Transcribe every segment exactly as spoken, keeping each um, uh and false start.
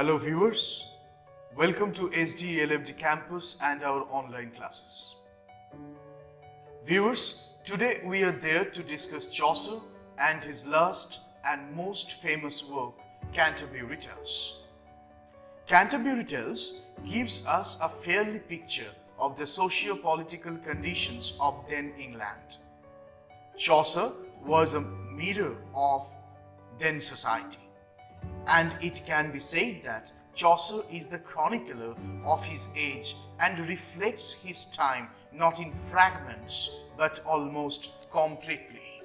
Hello viewers, welcome to S D L F D Campus and our online classes. Viewers, today we are there to discuss Chaucer and his last and most famous work, Canterbury Tales. Canterbury Tales gives us a fairly picture of the socio-political conditions of then England. Chaucer was a mirror of then society. And it can be said that Chaucer is the chronicler of his age and reflects his time not in fragments but almost completely.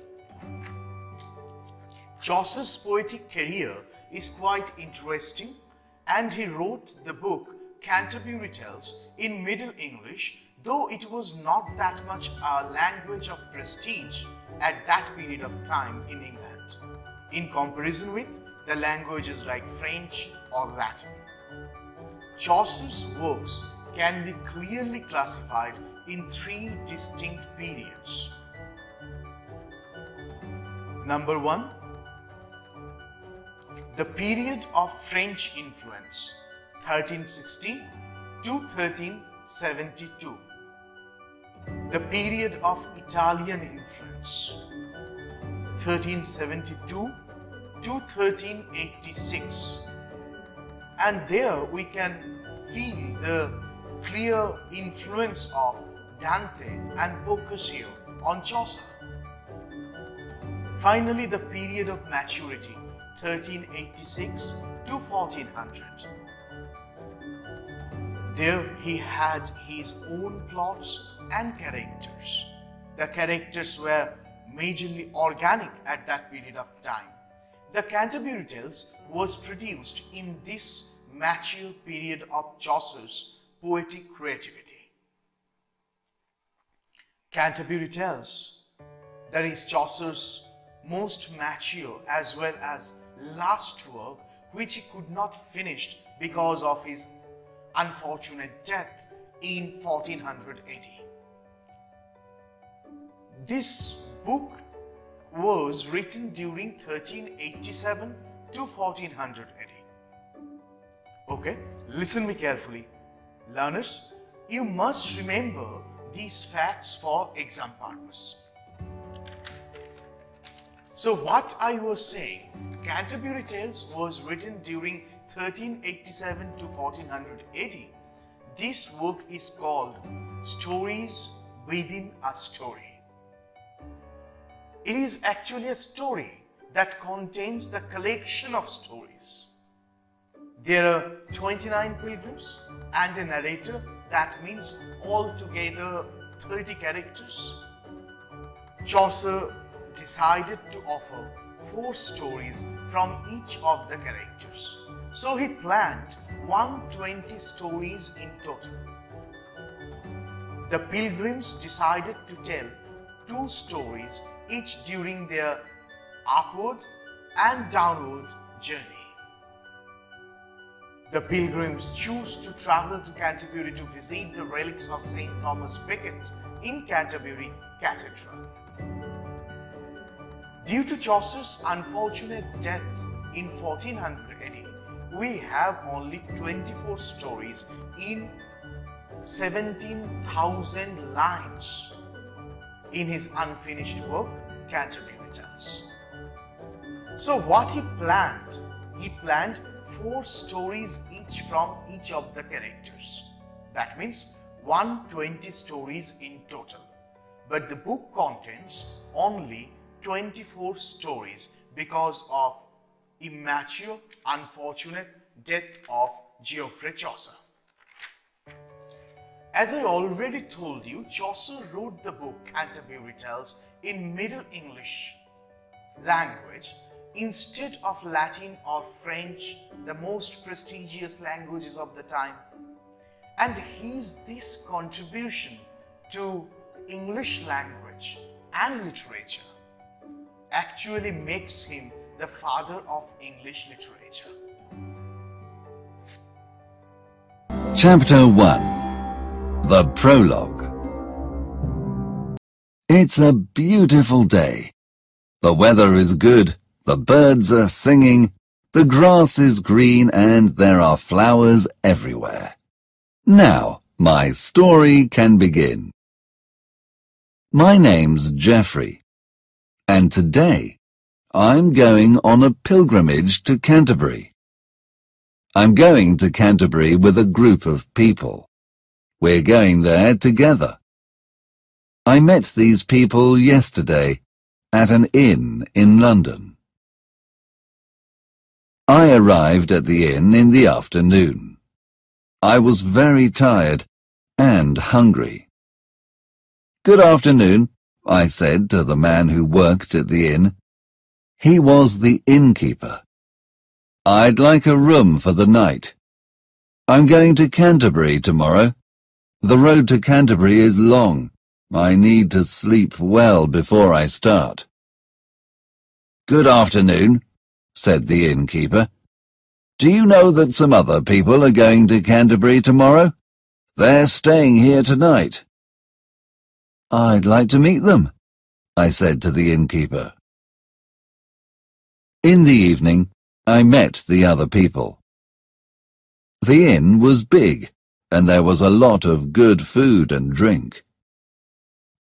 Chaucer's poetic career is quite interesting, and he wrote the book Canterbury Tales in Middle English, though it was not that much a language of prestige at that period of time in England, in comparison with the languages like French or Latin. Chaucer's works can be clearly classified in three distinct periods. Number one, the period of French influence, thirteen sixty to thirteen seventy-two. The period of Italian influence, thirteen seventy-two to thirteen eighty-six, and there we can feel the clear influence of Dante and Boccaccio on Chaucer. Finally, the period of maturity, thirteen eighty-six to fourteen hundred. There he had his own plots and characters. The characters were majorly organic at that period of time. The Canterbury Tales was produced in this mature period of Chaucer's poetic creativity. Canterbury Tales, that is Chaucer's most mature as well as last work, which he could not finish because of his unfortunate death in fourteen hundred A D. This book was written during thirteen eighty-seven to fourteen hundred A D. Okay, listen me carefully. Learners, you must remember these facts for exam purpose. So what I was saying, Canterbury Tales was written during thirteen eighty-seven to fourteen hundred A D. This work is called Stories Within a Story. It is actually a story that contains the collection of stories. There are twenty-nine pilgrims and a narrator, that means altogether thirty characters. Chaucer decided to offer four stories from each of the characters. So he planned one hundred twenty stories in total. The pilgrims decided to tell two stories each during their upward and downward journey. The pilgrims choose to travel to Canterbury to visit the relics of Saint Thomas Becket in Canterbury Cathedral. Due to Chaucer's unfortunate death in fourteen hundred A D, we have only twenty-four stories in seventeen thousand lines in his unfinished work, Canterbury Tales. So what he planned? He planned four stories each from each of the characters. That means one hundred twenty stories in total. But the book contains only twenty-four stories because of immature, unfortunate death of Geoffrey Chaucer. As I already told you, Chaucer wrote the book Canterbury Tales in Middle English language instead of Latin or French, the most prestigious languages of the time. And his this contribution to English language and literature actually makes him the father of English literature. Chapter one. The Prologue. It's a beautiful day. The weather is good, the birds are singing, The grass is green and there are flowers everywhere. Now, my story can begin. My name's Geoffrey, and today I'm going on a pilgrimage to Canterbury. I'm going to Canterbury with a group of people. We're going there together. I met these people yesterday at an inn in London. I arrived at the inn in the afternoon. I was very tired and hungry. "Good afternoon," I said to the man who worked at the inn. He was the innkeeper. "I'd like a room for the night. I'm going to Canterbury tomorrow. The road to Canterbury is long. I need to sleep well before I start." "Good afternoon," said the innkeeper. "Do you know that some other people are going to Canterbury tomorrow? They're staying here tonight." "I'd like to meet them," I said to the innkeeper. In the evening, I met the other people. The inn was big, and there was a lot of good food and drink.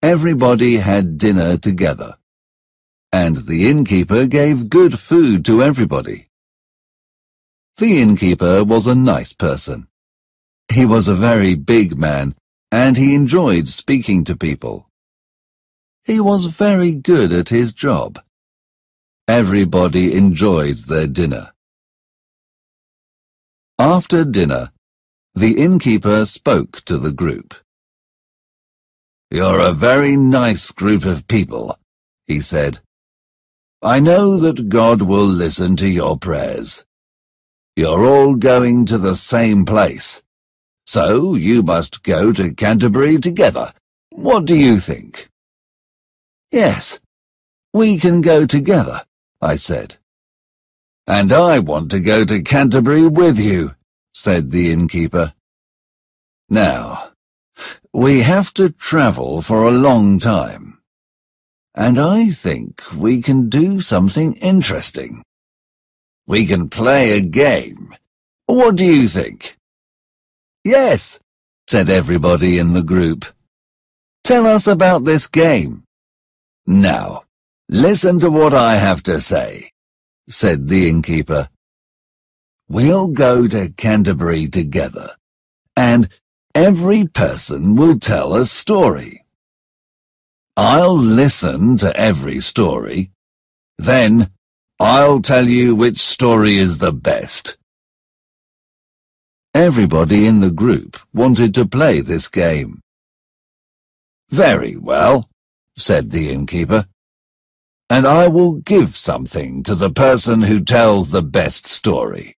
Everybody had dinner together, and the innkeeper gave good food to everybody. The innkeeper was a nice person. He was a very big man, and he enjoyed speaking to people. He was very good at his job. Everybody enjoyed their dinner. After dinner, the innkeeper spoke to the group. "You're a very nice group of people," he said. "I know that God will listen to your prayers. You're all going to the same place, so you must go to Canterbury together. What do you think?" "Yes, we can go together," I said. "And I want to go to Canterbury with you," said the innkeeper. "Now, we have to travel for a long time, and I think we can do something interesting. We can play a game. What do you think?" "Yes," said everybody in the group. "Tell us about this game." "Now, listen to what I have to say," said the innkeeper. "We'll go to Canterbury together, and every person will tell a story. I'll listen to every story, then I'll tell you which story is the best." Everybody in the group wanted to play this game. "Very well," said the innkeeper, "and I will give something to the person who tells the best story.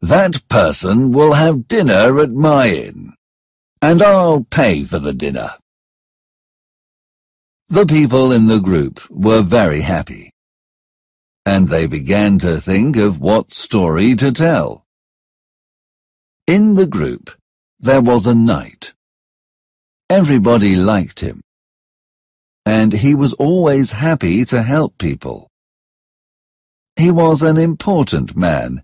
That person will have dinner at my inn, and I'll pay for the dinner." The people in the group were very happy, and they began to think of what story to tell. In the group, there was a knight. Everybody liked him, and he was always happy to help people. He was an important man,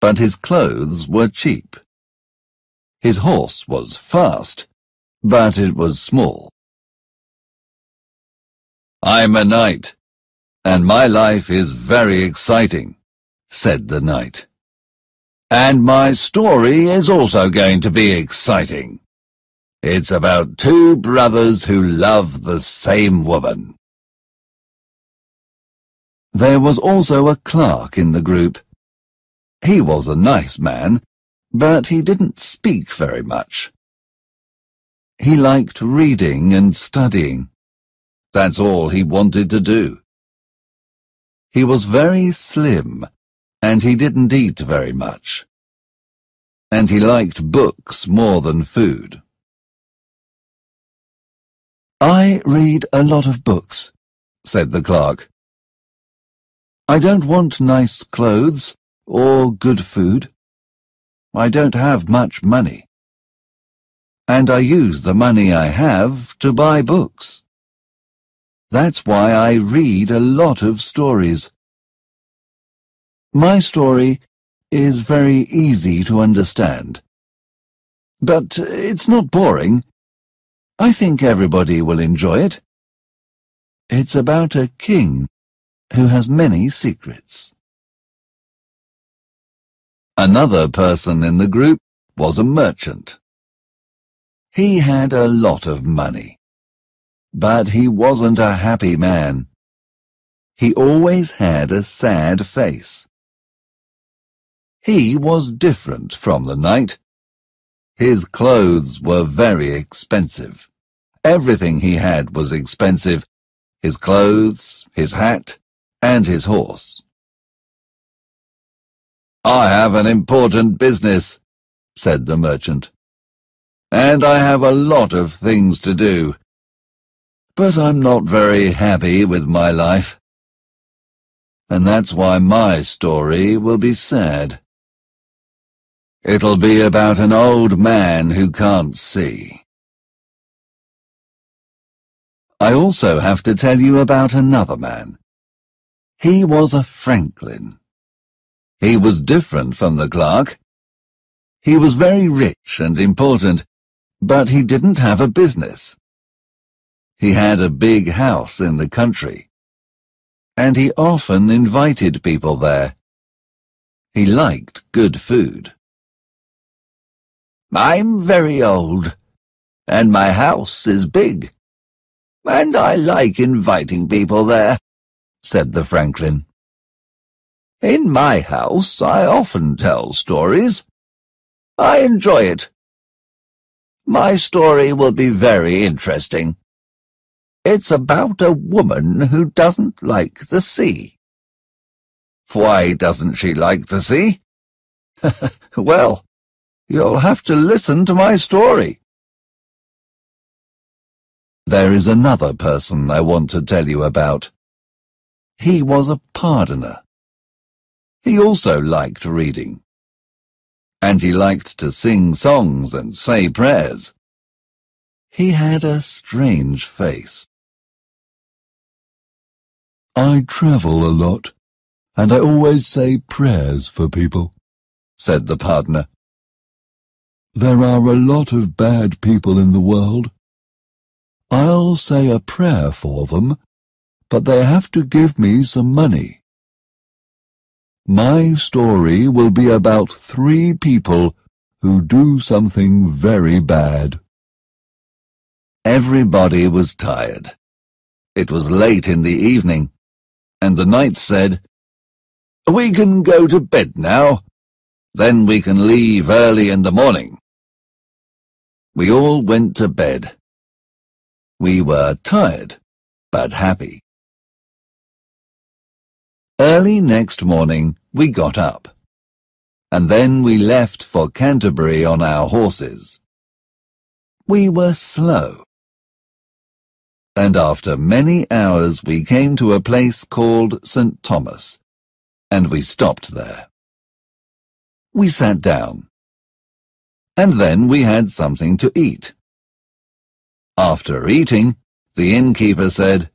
but his clothes were cheap. His horse was fast, but it was small. "I'm a knight, and my life is very exciting," said the knight. "And my story is also going to be exciting. It's about two brothers who love the same woman." There was also a clerk in the group. He was a nice man, but he didn't speak very much. He liked reading and studying. That's all he wanted to do. He was very slim, and he didn't eat very much. And he liked books more than food. "I read a lot of books," said the clerk. "I don't want nice clothes or good food. I don't have much money, and I use the money I have to buy books. That's why I read a lot of stories. My story is very easy to understand. But it's not boring. I think everybody will enjoy it. It's about a king who has many secrets. Another person in the group was a merchant. He had a lot of money, but he wasn't a happy man. He always had a sad face. He was different from the knight. His clothes were very expensive. Everything he had was expensive. His clothes, his hat, and his horse. "I have an important business," said the merchant, "and I have a lot of things to do. But I'm not very happy with my life, and that's why my story will be sad. It'll be about an old man who can't see." I also have to tell you about another man. He was a franklin. He was different from the clerk. He was very rich and important, but he didn't have a business. He had a big house in the country, and he often invited people there. He liked good food. "I'm very old, and my house is big, and I like inviting people there," said the franklin. "In my house I often tell stories. I enjoy it. My story will be very interesting. It's about a woman who doesn't like the sea." "Why doesn't she like the sea?" "Well, you'll have to listen to my story." There is another person I want to tell you about. He was a pardoner. He also liked reading, and he liked to sing songs and say prayers. He had a strange face. "I travel a lot, and I always say prayers for people," said the pardoner. "There are a lot of bad people in the world. I'll say a prayer for them, but they have to give me some money. My story will be about three people who do something very bad." Everybody was tired. It was late in the evening, and the knight said, "We can go to bed now. Then we can leave early in the morning." We all went to bed. We were tired, but happy. Early next morning we got up, and then we left for Canterbury on our horses. We were slow, and after many hours we came to a place called Saint Thomas, and we stopped there. We sat down, and then we had something to eat. After eating, the innkeeper said,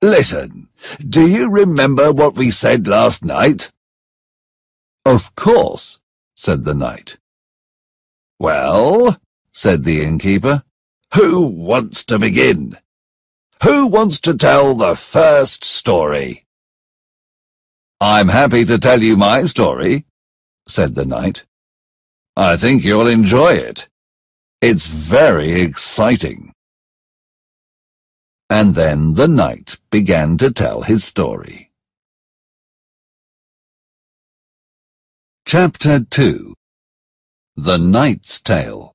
"Listen, do you remember what we said last night?" "Of course," said the knight. "Well," said the innkeeper, "who wants to begin? Who wants to tell the first story?" "I'm happy to tell you my story," said the knight. "I think you'll enjoy it. It's very exciting." And then the knight began to tell his story. Chapter two. The Knight's Tale.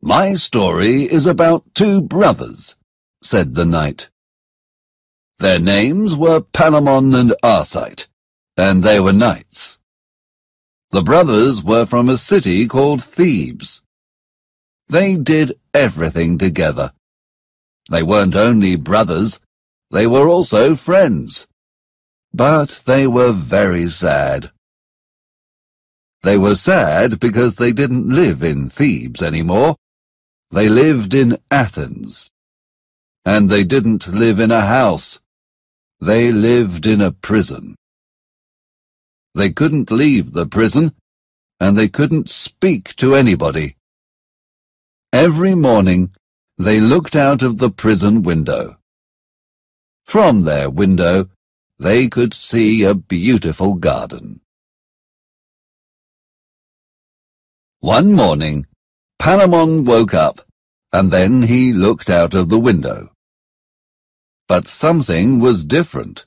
"My story is about two brothers," said the knight. "Their names were Palamon and Arcite, and they were knights. The brothers were from a city called Thebes. They did everything together. They weren't only brothers, they were also friends. But they were very sad. They were sad because they didn't live in Thebes anymore. They lived in Athens. And they didn't live in a house. They lived in a prison. They couldn't leave the prison, and they couldn't speak to anybody. Every morning they looked out of the prison window. From their window they could see a beautiful garden. One morning Palamon woke up, and then he looked out of the window. But something was different.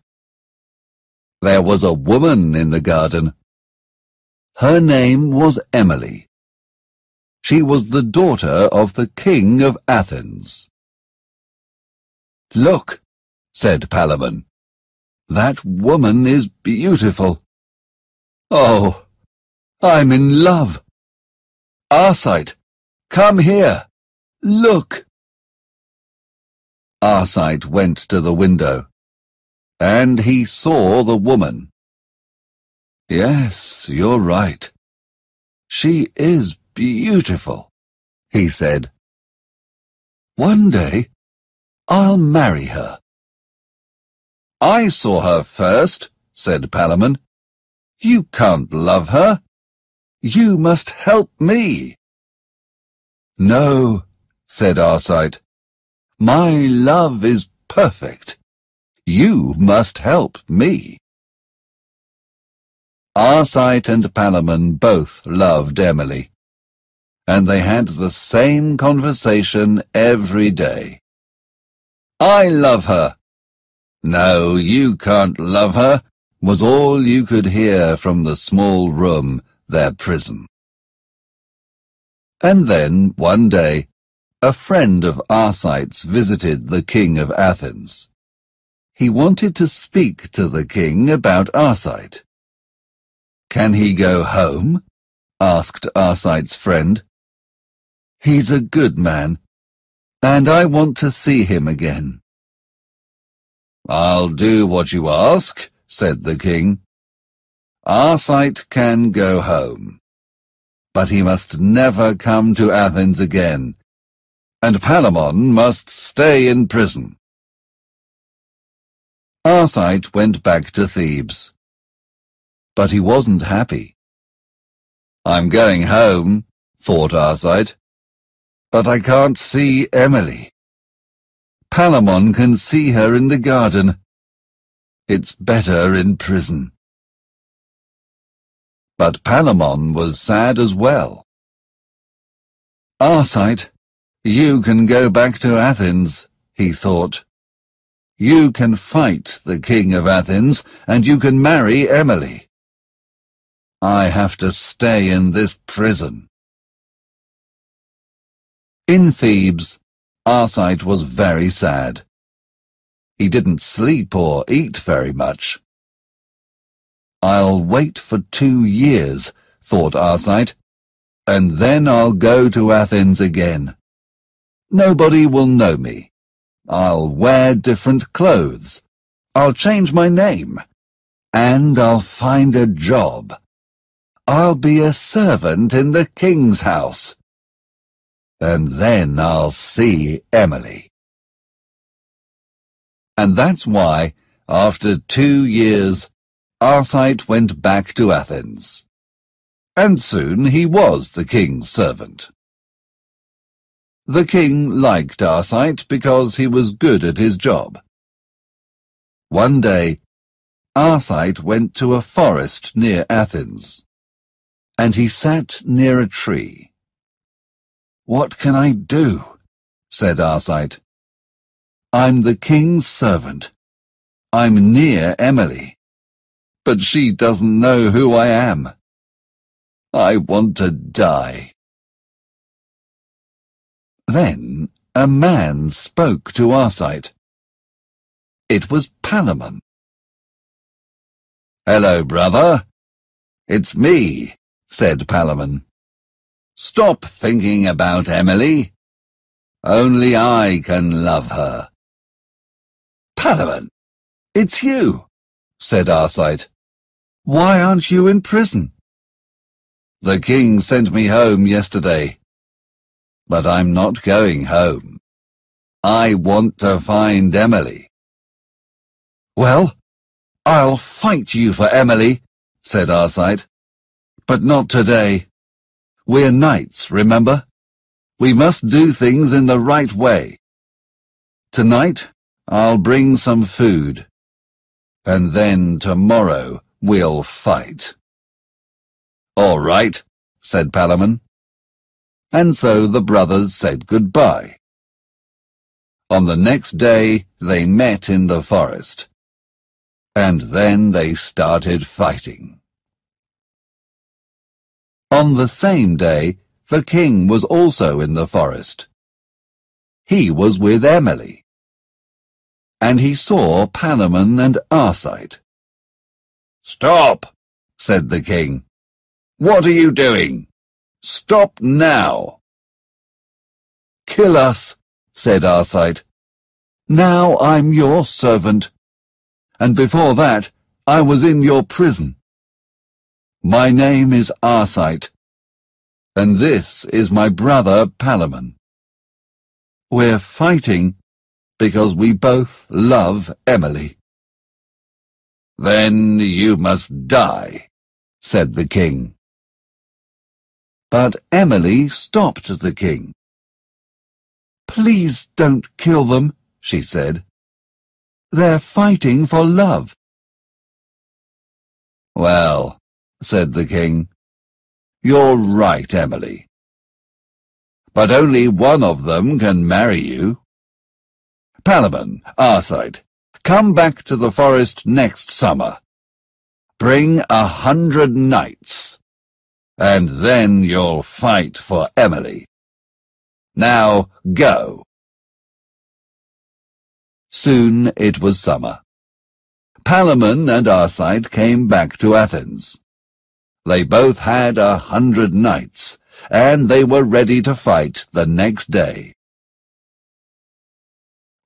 There was a woman in the garden. Her name was Emily. She was the daughter of the king of Athens. "Look," said Palamon, "that woman is beautiful. Oh, I'm in love. Arcite, come here. Look." Arcite went to the window, and he saw the woman. "Yes, you're right. She is beautiful," he said. "One day I'll marry her." "I saw her first," said Palamon. "You can't love her. You must help me." "No," said Arcite. "My love is perfect. You must help me." Arcite and Palamon both loved Emily, and they had the same conversation every day. "I love her." "No, you can't love her," was all you could hear from the small room, their prison. And then, one day, a friend of Arcite's visited the king of Athens. He wanted to speak to the king about Arcite. "Can he go home?" asked Arcite's friend. "He's a good man, and I want to see him again." "I'll do what you ask," said the king. "Arcite can go home, but he must never come to Athens again, and Palamon must stay in prison." Arcite went back to Thebes, but he wasn't happy. "I'm going home," thought Arcite, "but I can't see Emily. Palamon can see her in the garden. It's better in prison." But Palamon was sad as well. "Arcite, you can go back to Athens," he thought. "You can fight the king of Athens, and you can marry Emily. I have to stay in this prison." In Thebes, Arcite was very sad. He didn't sleep or eat very much. "I'll wait for two years," thought Arcite, "and then I'll go to Athens again. Nobody will know me. I'll wear different clothes. I'll change my name. And I'll find a job. I'll be a servant in the king's house. And then I'll see Emily." And that's why, after two years, Arcite went back to Athens. And soon he was the king's servant. The king liked Arcite because he was good at his job. One day, Arcite went to a forest near Athens, and he sat near a tree. "What can I do?" said Arcite. "I'm the king's servant. I'm near Emily, but she doesn't know who I am. I want to die." Then a man spoke to Arcite. It was Palamon. "Hello, brother. It's me," said Palamon. "Stop thinking about Emily. Only I can love her." "Palamon, it's you," said Arcite. "Why aren't you in prison?" "The king sent me home yesterday, but I'm not going home. I want to find Emily." Well, I'll fight you for Emily, said Arcite. But not today. We're knights, remember? We must do things in the right way. Tonight, I'll bring some food. And then tomorrow we'll fight. All right, said Palamon. And so the brothers said goodbye. On the next day they met in the forest. And then they started fighting. On the same day, the king was also in the forest. He was with Emily. And he saw Palamon and Arcite. Stop, said the king. What are you doing? Stop now. Kill us, said Arcite. Now I'm your servant. And before that, I was in your prison. My name is Arcite. And this is my brother Palamon. We're fighting because we both love Emily. Then you must die, said the king. But Emily stopped the king. Please don't kill them, she said. They're fighting for love. Well, said the king. You're right, Emily. But only one of them can marry you. Palamon, Arcite, come back to the forest next summer. Bring a hundred knights, and then you'll fight for Emily. Now go. Soon it was summer. Palamon and Arcite came back to Athens. They both had a hundred knights, and they were ready to fight the next day.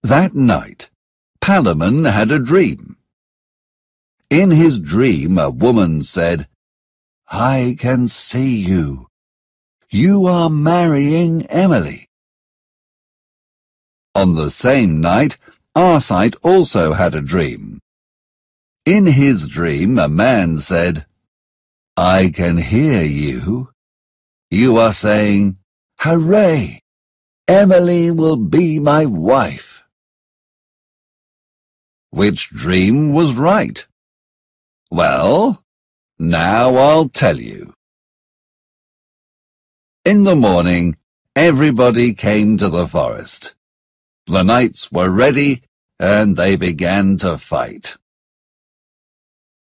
That night, Palamon had a dream. In his dream, a woman said, I can see you. You are marrying Emily. On the same night, Arcite also had a dream. In his dream, a man said, I can hear you. You are saying, Hooray! Emily will be my wife. Which dream was right? Well, now I'll tell you. In the morning, everybody came to the forest. The knights were ready, and they began to fight.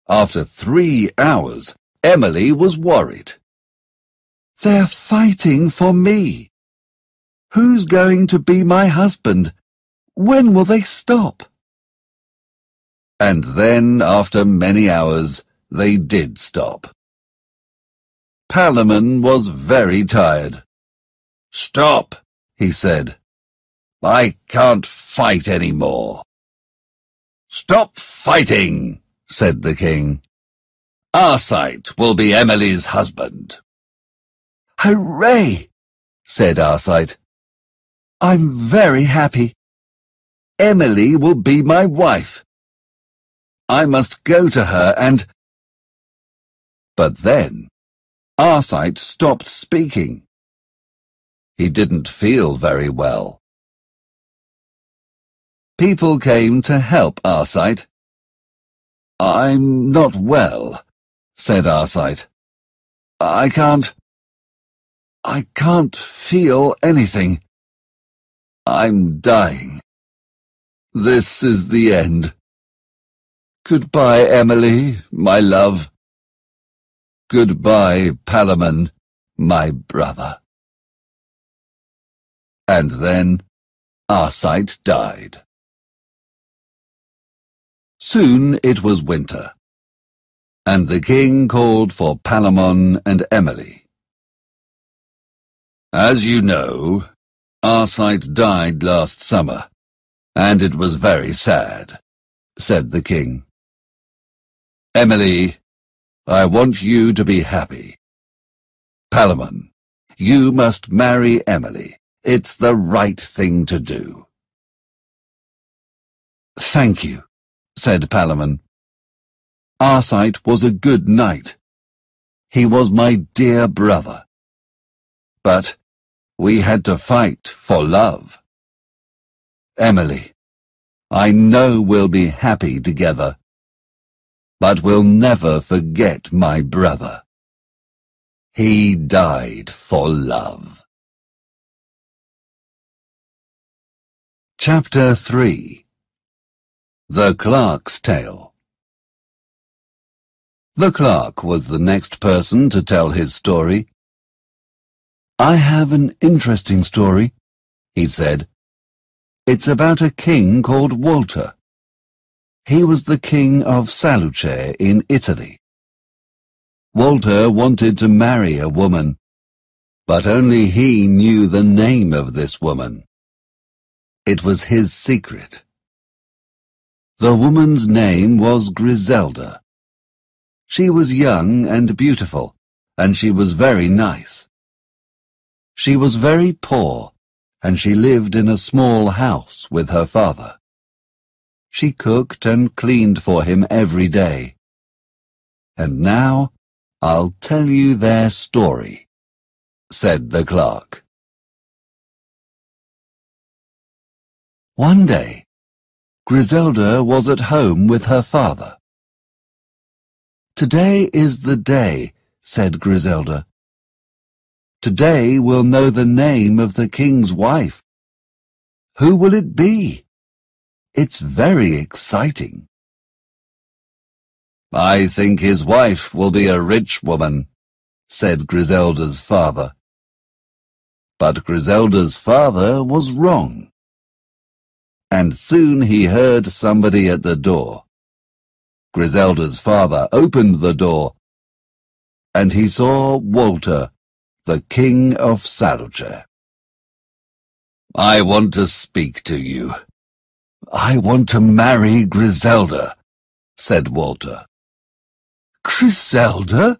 After three hours, Emily was worried. They're fighting for me. Who's going to be my husband? When will they stop? And then, after many hours, they did stop. Palamon was very tired. Stop, he said. I can't fight any more. Stop fighting, said the king. Arcite will be Emily's husband. Hooray, said Arcite. I'm very happy. Emily will be my wife. I must go to her and... But then, Arcite stopped speaking. He didn't feel very well. People came to help Arcite. I'm not well, said Arcite. I can't... I can't feel anything. I'm dying. This is the end. Goodbye, Emily, my love. Goodbye, Palamon, my brother. And then Arcite died. Soon it was winter, and the king called for Palamon and Emily. As you know, Arcite died last summer, and it was very sad, said the king. Emily, I want you to be happy. Palamon, you must marry Emily. It's the right thing to do. Thank you, said Palamon. Arcite was a good knight. He was my dear brother. But we had to fight for love. Emily, I know we'll be happy together, but we'll never forget my brother. He died for love. Chapter three. The Clerk's Tale. The clerk was the next person to tell his story. I have an interesting story, he said. It's about a king called Walter. He was the king of Saluce in Italy. Walter wanted to marry a woman, but only he knew the name of this woman. It was his secret. The woman's name was Griselda. She was young and beautiful, and she was very nice. She was very poor, and she lived in a small house with her father. She cooked and cleaned for him every day. And now I'll tell you their story, said the clerk. One day, Griselda was at home with her father. Today is the day, said Griselda. Today we'll know the name of the king's wife. Who will it be? It's very exciting. I think his wife will be a rich woman, said Griselda's father. But Griselda's father was wrong. And soon he heard somebody at the door. Griselda's father opened the door, and he saw Walter, the king of Saluce. I want to speak to you. I want to marry Griselda, said Walter. Griselda?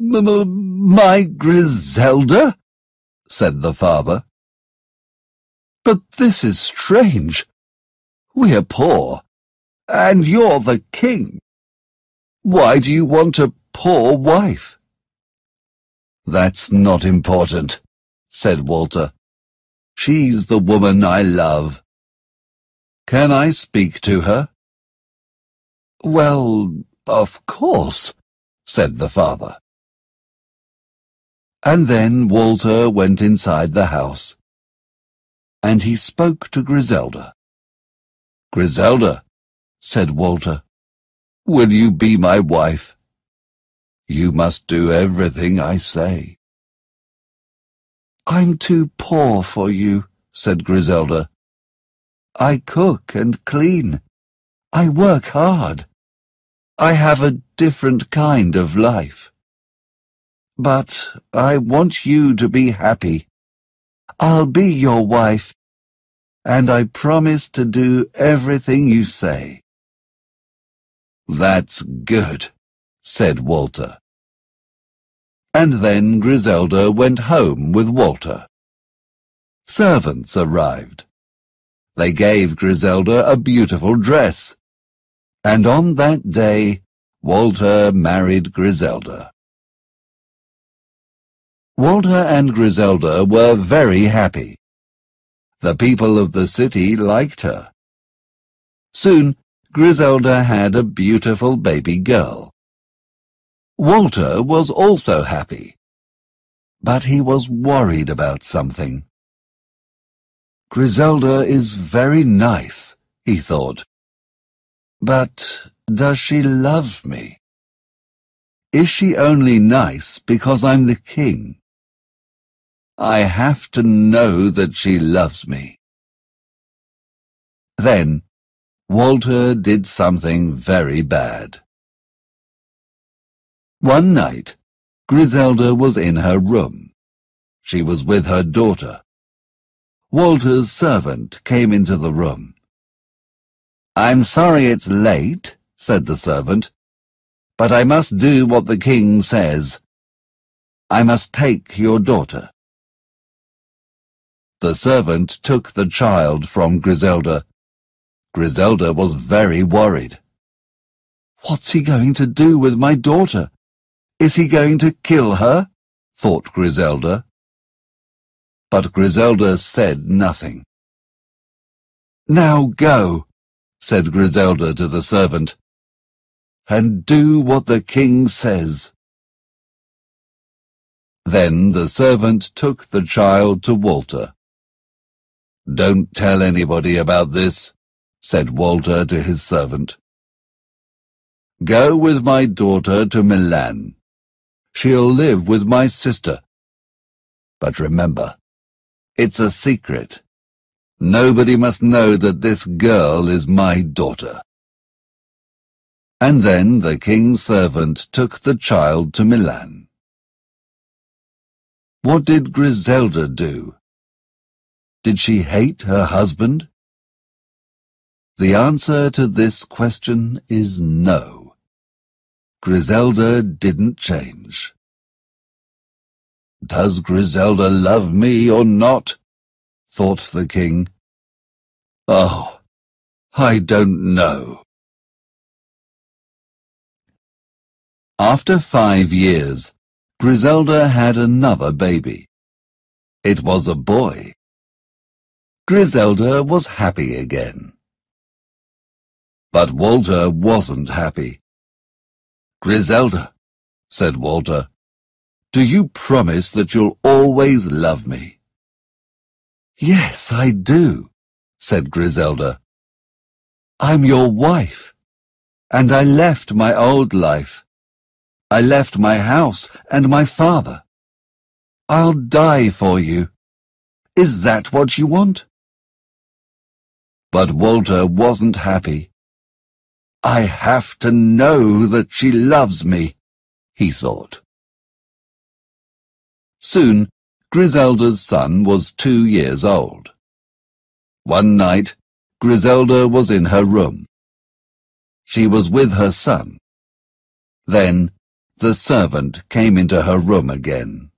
M- my Griselda? Said the father. But this is strange. We're poor, and you're the king. Why do you want a poor wife? That's not important, said Walter. She's the woman I love. Can I speak to her? Well, of course, said the father. And then Walter went inside the house, and he spoke to Griselda. Griselda, said Walter, will you be my wife? You must do everything I say. I'm too poor for you, said Griselda. I cook and clean. I work hard. I have a different kind of life. But I want you to be happy. I'll be your wife, and I promise to do everything you say. That's good, said Walter. And then Griselda went home with Walter. Servants arrived. They gave Griselda a beautiful dress, and on that day Walter married Griselda. Walter and Griselda were very happy. The people of the city liked her. Soon Griselda had a beautiful baby girl. Walter was also happy, but he was worried about something. Griselda is very nice, he thought. But does she love me? Is she only nice because I'm the king? I have to know that she loves me. Then Walter did something very bad. One night, Griselda was in her room. She was with her daughter. Walter's servant came into the room. I'm sorry it's late, said the servant, but I must do what the king says. I must take your daughter. The servant took the child from Griselda Griselda was very worried. "What's he going to do with my daughter? Is he going to kill her?" thought Griselda. But Griselda said nothing. "Now go," said Griselda to the servant, "and do what the king says." Then the servant took the child to Walter. "Don't tell anybody about this," said Walter to his servant. "Go with my daughter to Milan. She'll live with my sister. But remember, it's a secret. Nobody must know that this girl is my daughter." And then the king's servant took the child to Milan. What did Griselda do? Did she hate her husband? The answer to this question is no. Griselda didn't change. "Does Griselda love me or not?" thought the king. "Oh, I don't know." After five years, Griselda had another baby. It was a boy. Griselda was happy again. But Walter wasn't happy. "Griselda," said Walter, "do you promise that you'll always love me?" "Yes, I do," said Griselda. "I'm your wife, and I left my old life. I left my house and my father. I'll die for you. Is that what you want?" But Walter wasn't happy. "I have to know that she loves me," he thought. Soon, Griselda's son was two years old. One night, Griselda was in her room. She was with her son. Then, the servant came into her room again.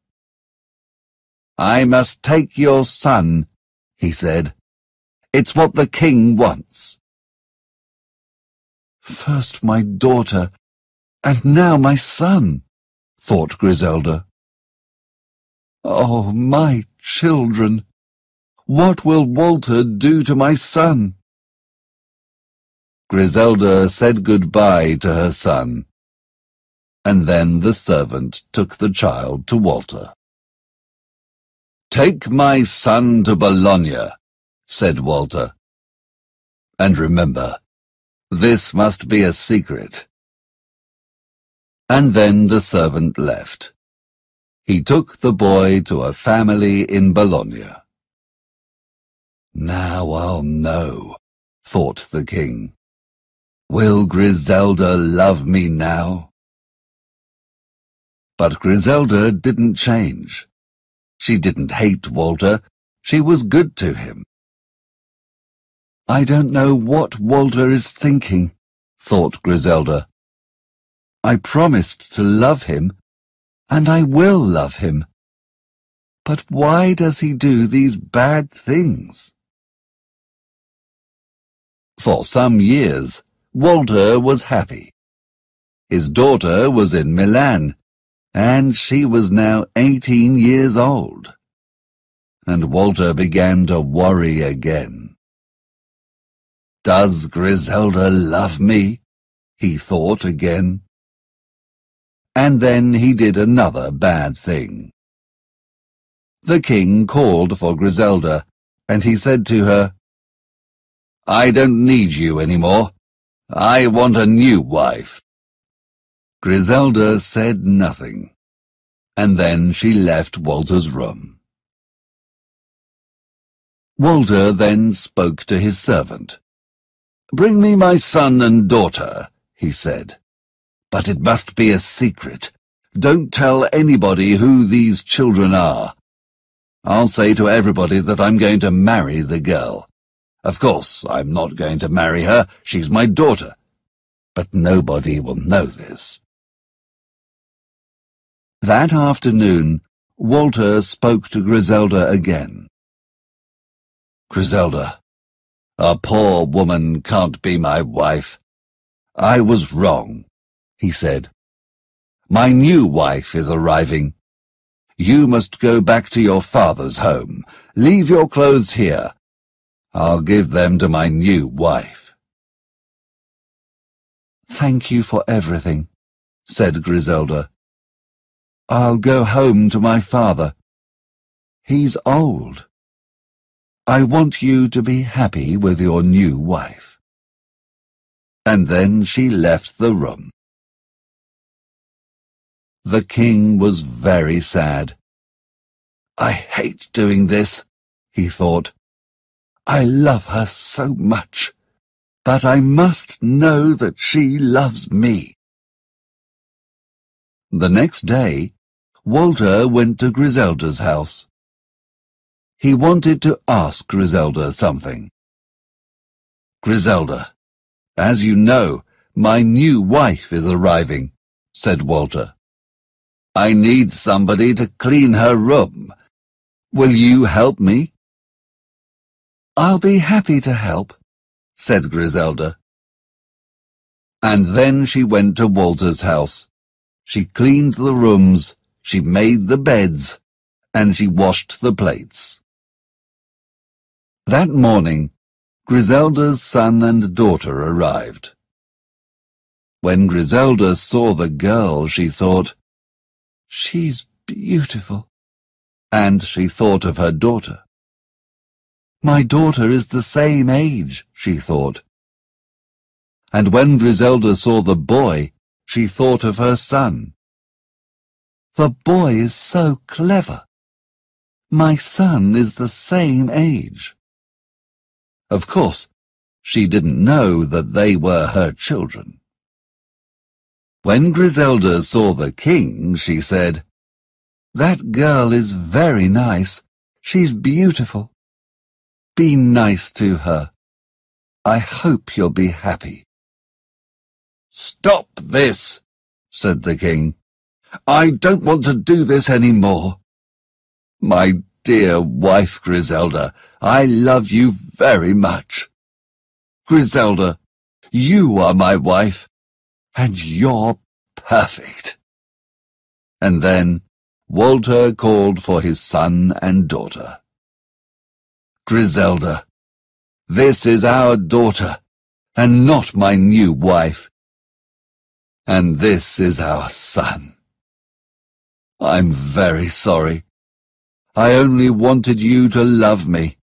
"I must take your son," he said. "It's what the king wants." "First my daughter, and now my son," thought Griselda. "Oh, my children! What will Walter do to my son?" Griselda said goodbye to her son, and then the servant took the child to Walter. "Take my son to Bologna," said Walter. "And remember, this must be a secret." And then the servant left. He took the boy to a family in Bologna. "Now I'll know," thought the king. "Will Griselda love me now?" But Griselda didn't change. She didn't hate Walter. She was good to him. "I don't know what Walter is thinking," thought Griselda. "I promised to love him, and I will love him. But why does he do these bad things?" For some years, Walter was happy. His daughter was in Milan, and she was now eighteen years old. And Walter began to worry again. "Does Griselda love me?" he thought again. And then he did another bad thing. The king called for Griselda, and he said to her, "I don't need you anymore. I want a new wife." Griselda said nothing, and then she left Walter's room. Walter then spoke to his servant. "Bring me my son and daughter," he said. "But it must be a secret. Don't tell anybody who these children are. I'll say to everybody that I'm going to marry the girl. Of course, I'm not going to marry her. She's my daughter. But nobody will know this." That afternoon, Walter spoke to Griselda again. "Griselda, A poor woman can't be my wife. I was wrong, he said. My new wife is arriving. You must go back to your father's home. Leave your clothes here. I'll give them to my new wife. Thank you for everything, said Griselda. I'll go home to my father. He's old. I want you to be happy with your new wife. And then she left the room. The king was very sad. I hate doing this, he thought. I love her so much, but I must know that she loves me. The next day, Walter went to Griselda's house. He wanted to ask Griselda something. Griselda, as you know, my new wife is arriving, said Walter. I need somebody to clean her room. Will you help me? I'll be happy to help, said Griselda. And then she went to Walter's house. She cleaned the rooms, she made the beds, and she washed the plates. That morning, Griselda's son and daughter arrived. When Griselda saw the girl, she thought, She's beautiful. And she thought of her daughter. My daughter is the same age, she thought. And when Griselda saw the boy, she thought of her son. The boy is so clever. My son is the same age. Of course, she didn't know that they were her children. When Griselda saw the king, she said, That girl is very nice. She's beautiful. Be nice to her. I hope you'll be happy. Stop this, said the king. I don't want to do this any more. My dear wife Griselda, I love you very much. Griselda, you are my wife. And you're perfect. And then Walter called for his son and daughter. Griselda, this is our daughter, and not my new wife. And this is our son. I'm very sorry. I only wanted you to love me,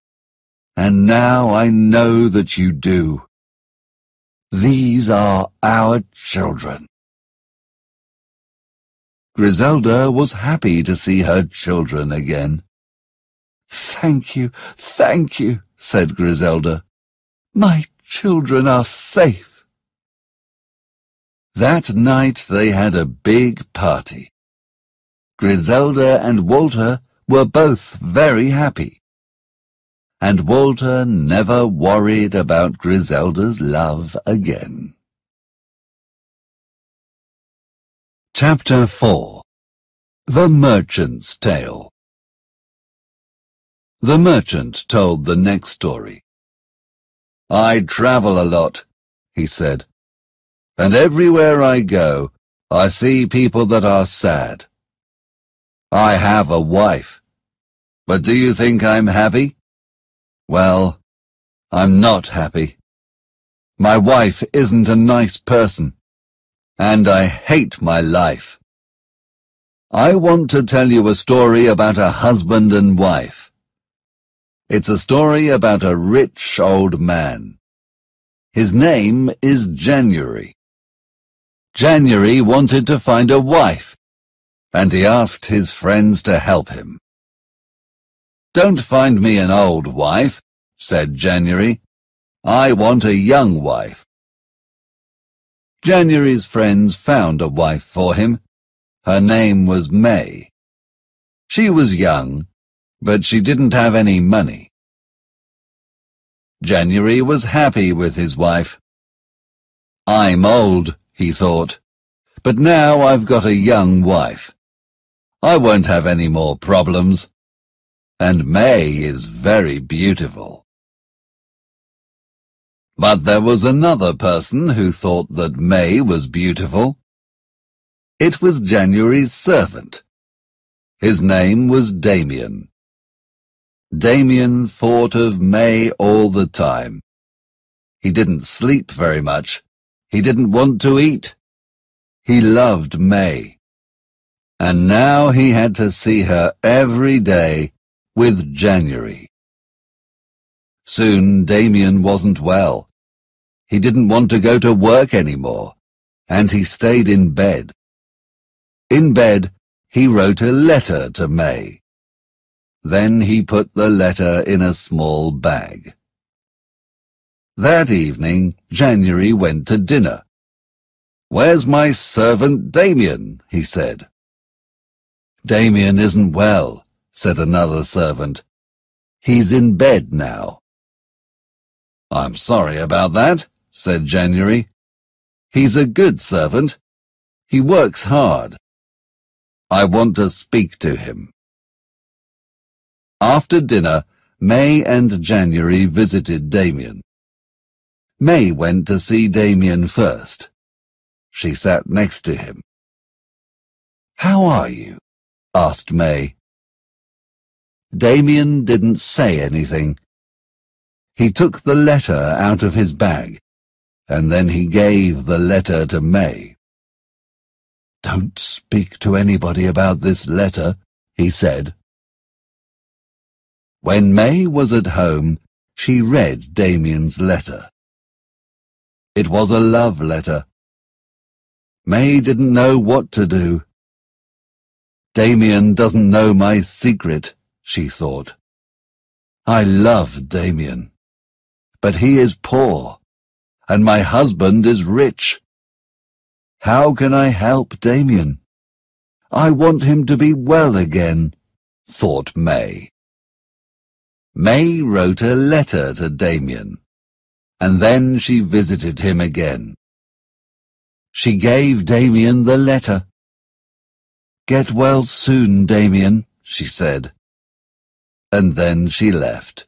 and now I know that you do. These are our children. Griselda was happy to see her children again. Thank you, thank you, said Griselda. My children are safe. That night they had a big party. Griselda and Walter were both very happy. And Walter never worried about Griselda's love again. Chapter four. The Merchant's Tale. The merchant told the next story. I travel a lot, he said, and everywhere I go, I see people that are sad. I have a wife, but do you think I'm happy? Well, I'm not happy. My wife isn't a nice person, and I hate my life. I want to tell you a story about a husband and wife. It's a story about a rich old man. His name is January. January wanted to find a wife, and he asked his friends to help him. Don't find me an old wife, said January. I want a young wife. January's friends found a wife for him. Her name was May. She was young, but she didn't have any money. January was happy with his wife. I'm old, he thought, but now I've got a young wife. I won't have any more problems. And May is very beautiful. But there was another person who thought that May was beautiful. It was January's servant. His name was Damien. Damien thought of May all the time. He didn't sleep very much. He didn't want to eat. He loved May. And now he had to see her every day with January. Soon Damien wasn't well. He didn't want to go to work anymore, and he stayed in bed. In bed, he wrote a letter to May. Then he put the letter in a small bag. That evening, January went to dinner. "Where's my servant Damien?" he said. "Damien isn't well," said another servant. "He's in bed now." "I'm sorry about that," said January. "He's a good servant. He works hard. I want to speak to him." After dinner, May and January visited Damien. May went to see Damien first. She sat next to him. "How are you?" asked May. Damien didn't say anything. He took the letter out of his bag, and then he gave the letter to May. "Don't speak to anybody about this letter," he said. When May was at home, she read Damien's letter. It was a love letter. May didn't know what to do. "Damien doesn't know my secret," she thought. "I love Damien, but he is poor, and my husband is rich. How can I help Damien? I want him to be well again," thought May. May wrote a letter to Damien, and then she visited him again. She gave Damien the letter. "Get well soon, Damien," she said. And then she left.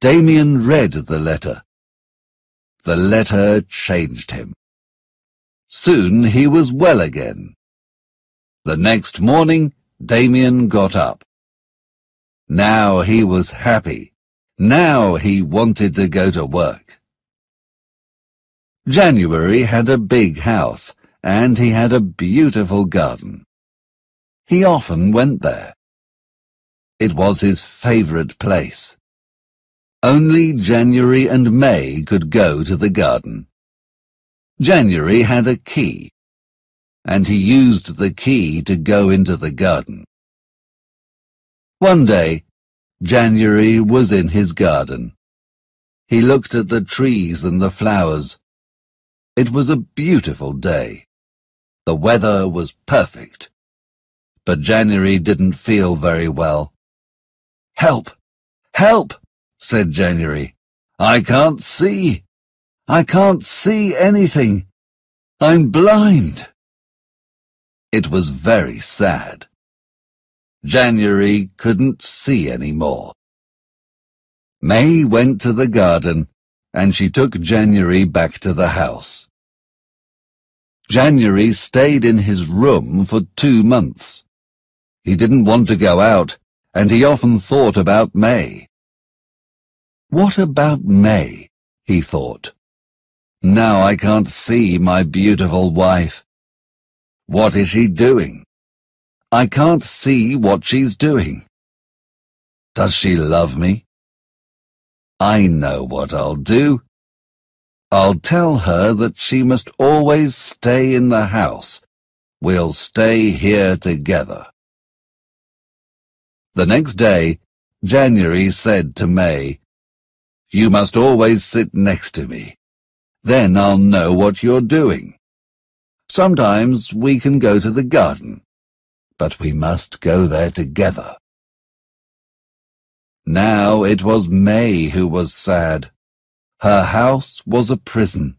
Damien read the letter. The letter changed him. Soon he was well again. The next morning, Damien got up. Now he was happy. Now he wanted to go to work. January had a big house, and he had a beautiful garden. He often went there. It was his favourite place. Only January and May could go to the garden. January had a key, and he used the key to go into the garden. One day, January was in his garden. He looked at the trees and the flowers. It was a beautiful day. The weather was perfect. But January didn't feel very well. "Help! Help!" said January. "I can't see. I can't see anything. I'm blind." It was very sad. January couldn't see any more. May went to the garden, and she took January back to the house. January stayed in his room for two months. He didn't want to go out, and he often thought about May. "What about May?" he thought. "Now I can't see my beautiful wife. What is she doing? I can't see what she's doing. Does she love me? I know what I'll do. I'll tell her that she must always stay in the house. We'll stay here together." The next day, January said to May, "You must always sit next to me. Then I'll know what you're doing. Sometimes we can go to the garden, but we must go there together." Now it was May who was sad. Her house was a prison,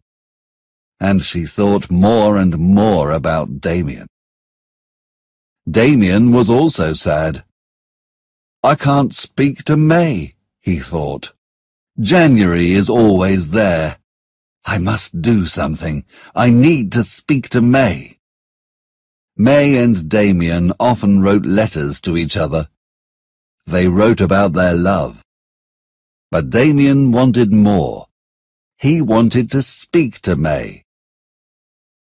and she thought more and more about Damien. Damien was also sad. "I can't speak to May," he thought. January is always there. I must do something. I need to speak to May. May and Damien often wrote letters to each other. They wrote about their love. But Damien wanted more. He wanted to speak to May.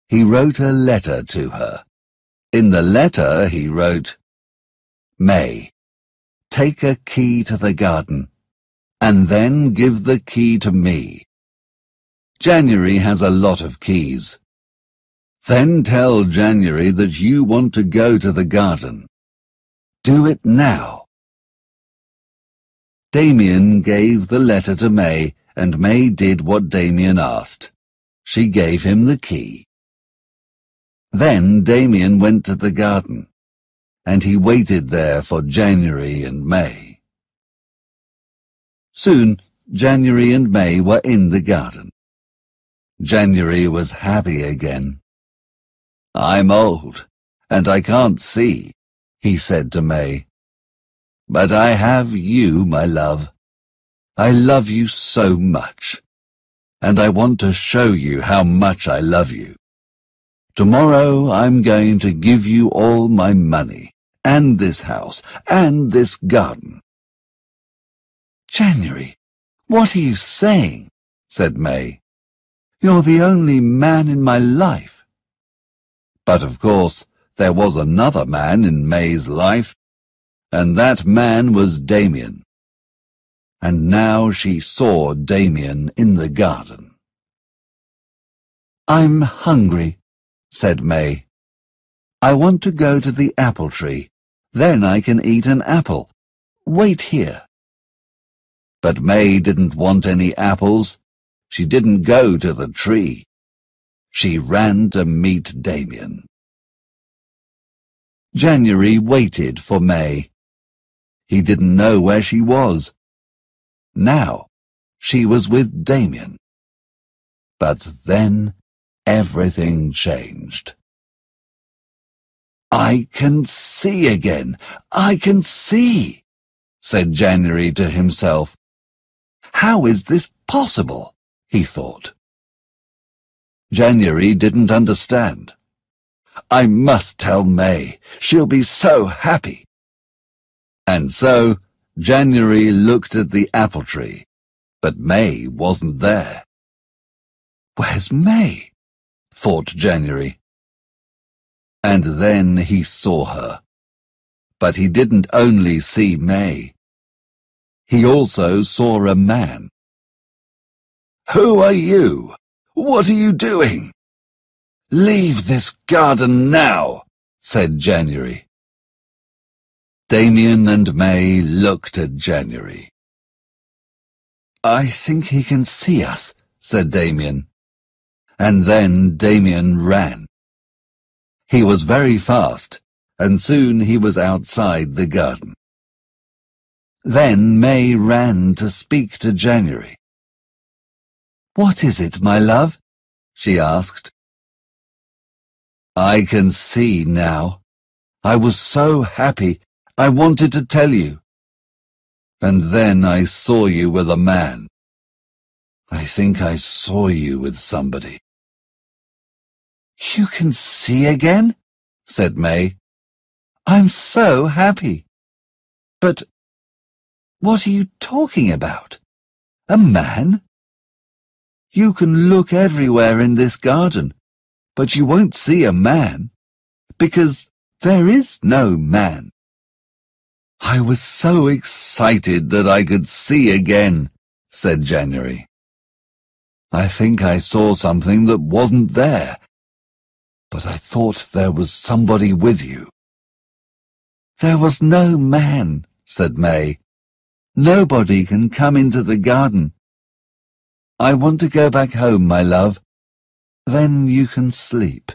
He wrote a letter to her. In the letter he wrote, May, take a key to the garden, and then give the key to me. January has a lot of keys. Then tell January that you want to go to the garden. Do it now. Damien gave the letter to May, and May did what Damien asked. She gave him the key. Then Damien went to the garden, and he waited there for January and May. Soon, January and May were in the garden. January was happy again. I'm old, and I can't see, he said to May. But I have you, my love. I love you so much, and I want to show you how much I love you. Tomorrow I'm going to give you all my money, and this house, and this garden. January, what are you saying? Said May. You're the only man in my life. But of course, there was another man in May's life, and that man was Damien. And now she saw Damien in the garden. I'm hungry, said May. I want to go to the apple tree. Then I can eat an apple. Wait here. But May didn't want any apples. She didn't go to the tree. She ran to meet Damien. January waited for May. He didn't know where she was. Now she was with Damien. But then everything changed. I can see again. I can see, said January to himself. How is this possible? He thought. January didn't understand. I must tell May. She'll be so happy. And so January looked at the apple tree, but May wasn't there. Where's May? Thought January. And then he saw her. But he didn't only see May. He also saw a man. Who are you? What are you doing? Leave this garden now, said January. Damien and May looked at January. I think he can see us, said Damien. And then Damien ran. He was very fast, and soon he was outside the garden. Then May ran to speak to January. What is it, my love? She asked. I can see now. I was so happy. I wanted to tell you. And then I saw you with a man. I think I saw you with somebody. You can see again? Said May. I'm so happy. But what are you talking about? A man? You can look everywhere in this garden, but you won't see a man, because there is no man. I was so excited that I could see again, said January. I think I saw something that wasn't there, but I thought there was somebody with you. There was no man, said May. Nobody can come into the garden. I want to go back home, my love. Then you can sleep.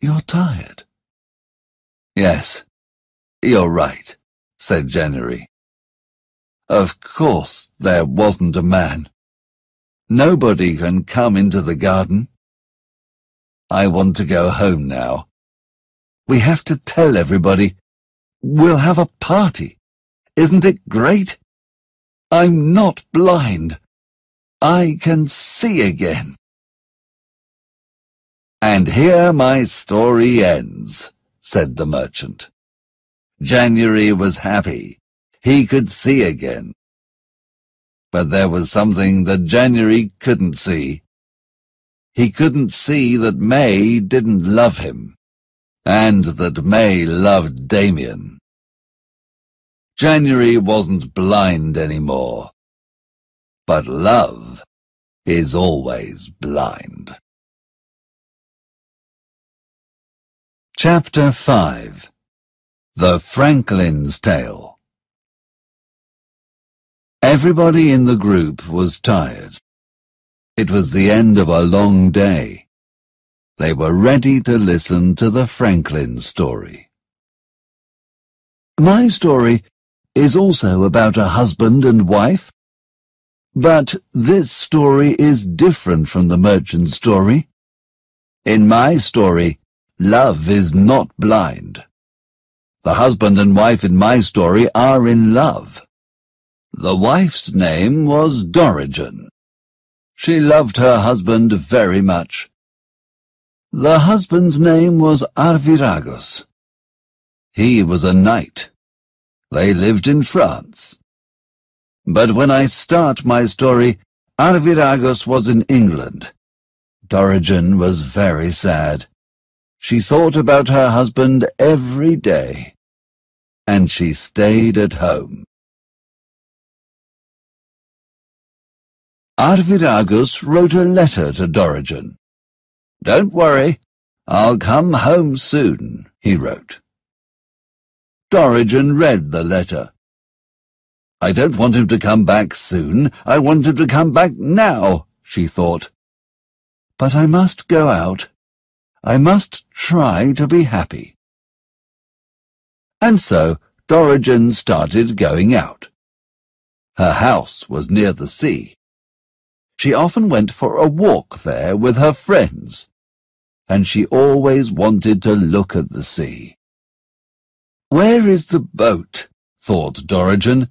You're tired. Yes, you're right, said January. Of course there wasn't a man. Nobody can come into the garden. I want to go home now. We have to tell everybody. We'll have a party. Isn't it great? I'm not blind. I can see again. And here my story ends, said the merchant. January was happy. He could see again. But there was something that January couldn't see. He couldn't see that May didn't love him, and that May loved Damien. January wasn't blind anymore, but love is always blind. Chapter five. The Franklin's Tale. Everybody in the group was tired. It was the end of a long day. They were ready to listen to the Franklin story. My story is also about a husband and wife, but this story is different from the merchant's story. In my story, love is not blind. The husband and wife in my story are in love. The wife's name was Dorigen. She loved her husband very much. The husband's name was Arviragus. He was a knight. They lived in France. But when I start my story, Arviragus was in England. Dorigen was very sad. She thought about her husband every day, and she stayed at home. Arviragus wrote a letter to Dorigen. Don't worry, I'll come home soon, he wrote. Dorigen read the letter. I don't want him to come back soon, I want him to come back now, she thought. But I must go out. I must try to be happy. And so Dorigen started going out. Her house was near the sea. She often went for a walk there with her friends, and she always wanted to look at the sea. Where is the boat, thought Dorigen,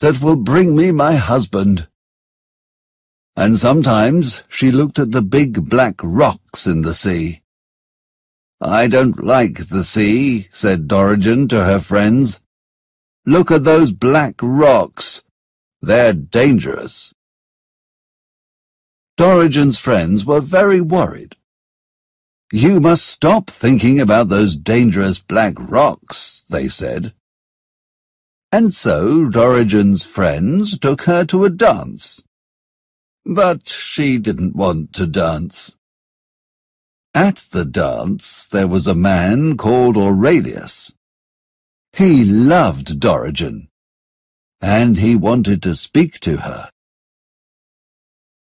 that will bring me my husband? And sometimes she looked at the big black rocks in the sea. I don't like the sea, said Dorigen to her friends. Look at those black rocks. They're dangerous. Dorigen's friends were very worried. You must stop thinking about those dangerous black rocks, they said. And so Dorigen's friends took her to a dance. But she didn't want to dance. At the dance there was a man called Aurelius. He loved Dorigen, and he wanted to speak to her.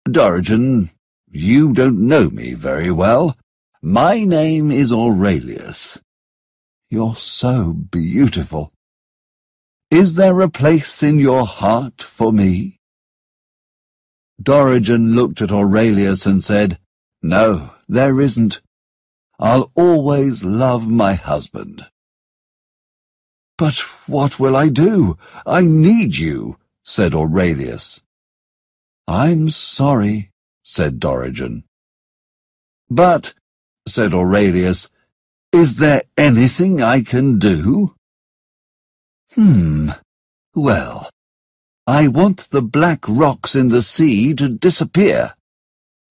Dorigen, you don't know me very well. My name is Aurelius. You're so beautiful. Is there a place in your heart for me? Dorigen looked at Aurelius and said, No, there isn't. I'll always love my husband. But what will I do? I need you, said Aurelius. I'm sorry, said Dorigen. But, said Aurelius, is there anything I can do? Hmm, well, I want the black rocks in the sea to disappear.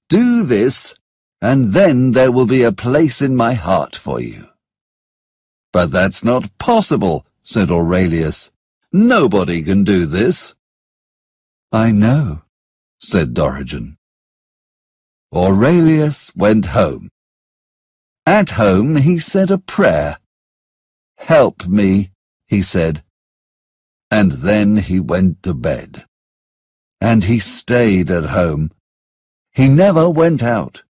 Do this, and then there will be a place in my heart for you. But that's not possible, said Aurelius. Nobody can do this. I know, said Dorigen. Aurelius went home. At home he said a prayer. Help me, he said. And then he went to bed. And he stayed at home. He never went out.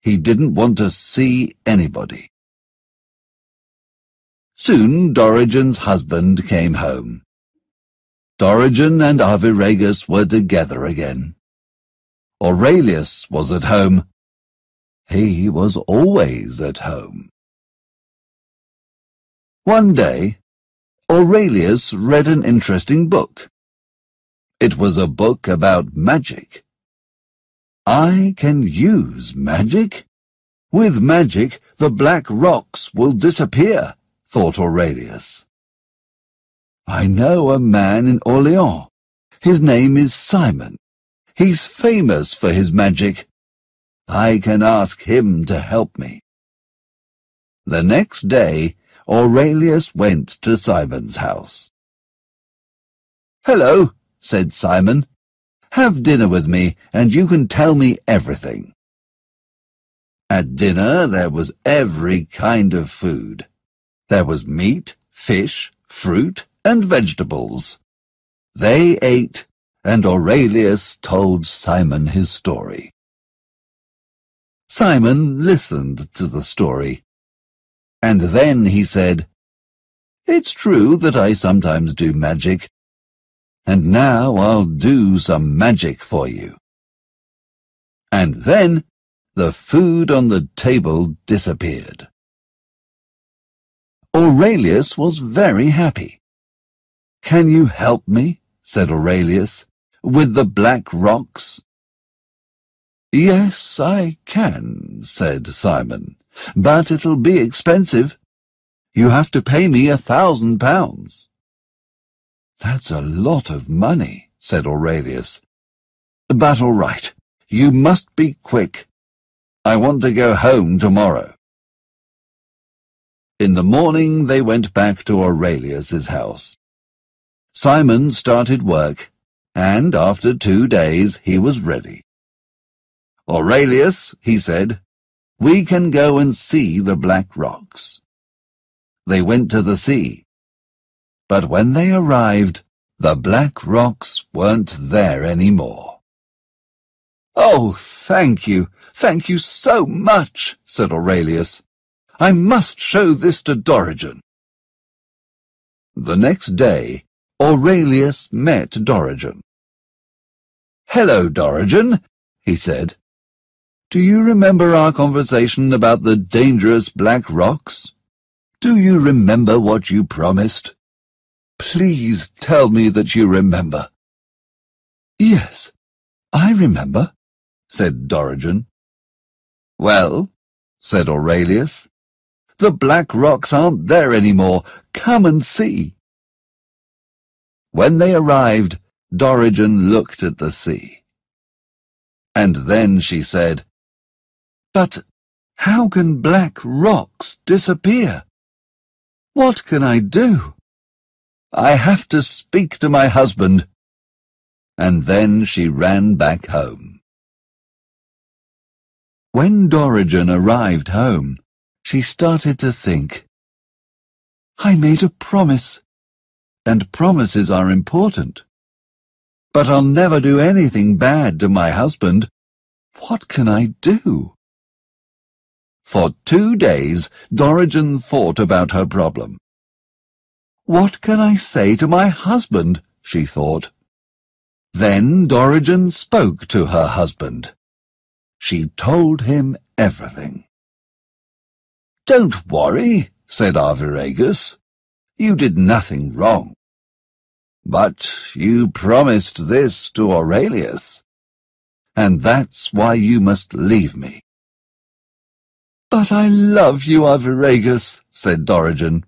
He didn't want to see anybody. Soon Dorigen's husband came home. Dorigen and Arviragus were together again. Aurelius was at home. He was always at home. One day, Aurelius read an interesting book. It was a book about magic. I can use magic? With magic, the black rocks will disappear, thought Aurelius. I know a man in Orleans. His name is Simon. He's famous for his magic. I can ask him to help me. The next day, Aurelius went to Simon's house. Hello, said Simon. Have dinner with me, and you can tell me everything. At dinner there was every kind of food. There was meat, fish, fruit, and vegetables. They ate, and Aurelius told Simon his story. Simon listened to the story, and then he said, It's true that I sometimes do magic, and now I'll do some magic for you. And then the food on the table disappeared. Aurelius was very happy. Can you help me, said Aurelius, with the black rocks? Yes, I can, said Simon, but it'll be expensive. You have to pay me a thousand pounds. That's a lot of money, said Aurelius. But all right, you must be quick. I want to go home tomorrow. In the morning they went back to Aurelius's house. Simon started work, and after two days he was ready. Aurelius, he said, we can go and see the black rocks. They went to the sea, but when they arrived, the black rocks weren't there anymore. Oh, thank you, thank you so much, said Aurelius. I must show this to Dorigen. The next day, Aurelius met Dorigen. Hello, Dorigen, he said. Do you remember our conversation about the dangerous black rocks? Do you remember what you promised? Please tell me that you remember. Yes, I remember, said Dorigen. Well, said Aurelius, the black rocks aren't there anymore. Come and see. When they arrived, Dorigen looked at the sea. And then she said, But how can black rocks disappear? What can I do? I have to speak to my husband. And then she ran back home. When Dorigen arrived home, she started to think, I made a promise, and promises are important. But I'll never do anything bad to my husband. What can I do? For two days, Dorigen thought about her problem. What can I say to my husband? She thought. Then Dorigen spoke to her husband. She told him everything. Don't worry, said Arviragus. You did nothing wrong. But you promised this to Aurelius, and that's why you must leave me. But I love you, Arviragus, said Dorigen.